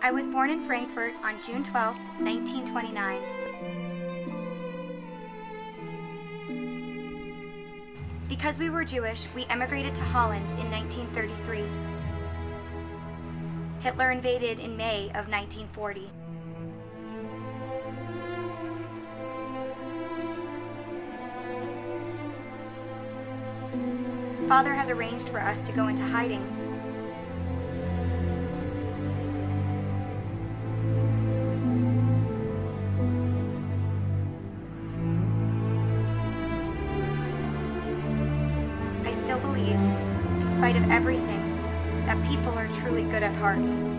I was born in Frankfurt on June 12, 1929. Because we were Jewish, we emigrated to Holland in 1933. Hitler invaded in May of 1940. Father has arranged for us to go into hiding. I still believe, in spite of everything, that people are truly good at heart.